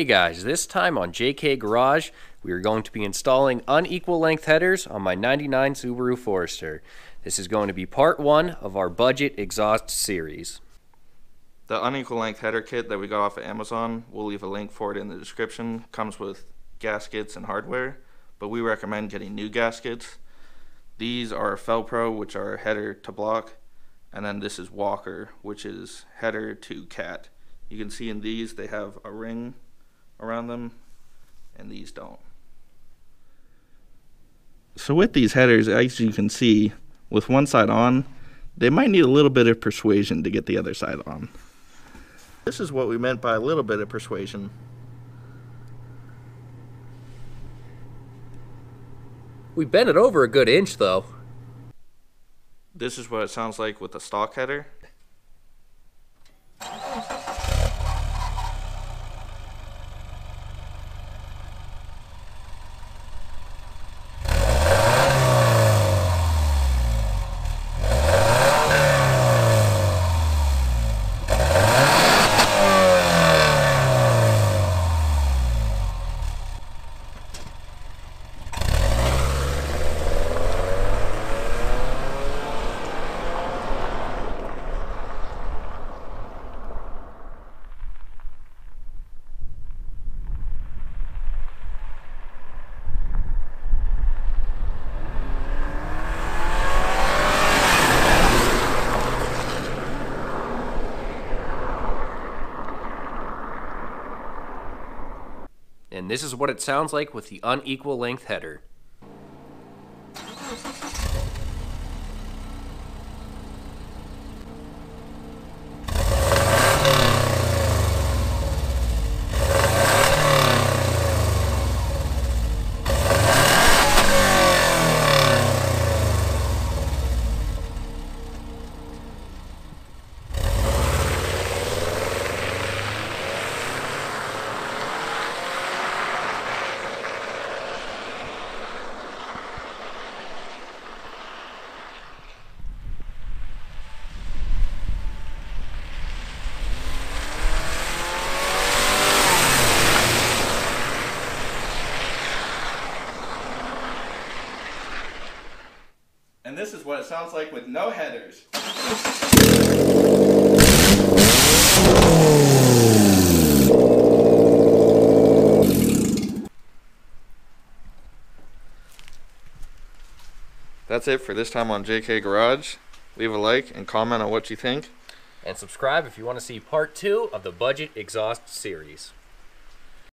Hey guys, this time on JK Garage, we are going to be installing unequal length headers on my 99 Subaru Forester. This is going to be part one of our budget exhaust series. The unequal length header kit that we got off of Amazon, we'll leave a link for it in the description, comes with gaskets and hardware, but we recommend getting new gaskets. These are Felpro, which are header to block, and then this is Walker, which is header to cat. You can see in these they have a ring around them, and these don't. So with these headers, as you can see, with one side on, they might need a little bit of persuasion to get the other side on. This is what we meant by a little bit of persuasion. We bent it over a good inch though. This is what it sounds like with a stock header. And this is what it sounds like with the unequal length header. And this is what it sounds like with no headers. That's it for this time on JK Garage. Leave a like and comment on what you think. And subscribe if you want to see part two of the budget exhaust series.